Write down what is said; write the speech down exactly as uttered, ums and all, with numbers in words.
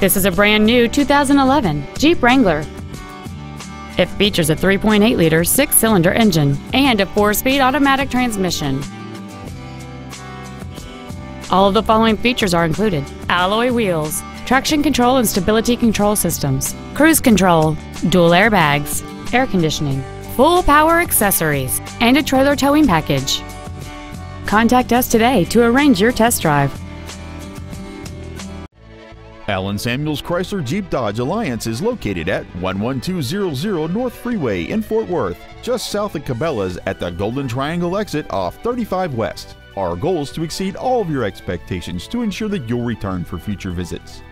This is a brand new two thousand eleven Jeep Wrangler. It features a three point eight liter six-cylinder engine and a four-speed automatic transmission. All of the following features are included: alloy wheels, traction control and stability control systems, cruise control, dual airbags, air conditioning, full power accessories, and a trailer towing package. Contact us today to arrange your test drive. Allen Samuels Chrysler Jeep Dodge Alliance is located at one one two zero zero North Freeway in Fort Worth, just south of Cabela's at the Golden Triangle exit off thirty-five West. Our goal is to exceed all of your expectations to ensure that you'll return for future visits.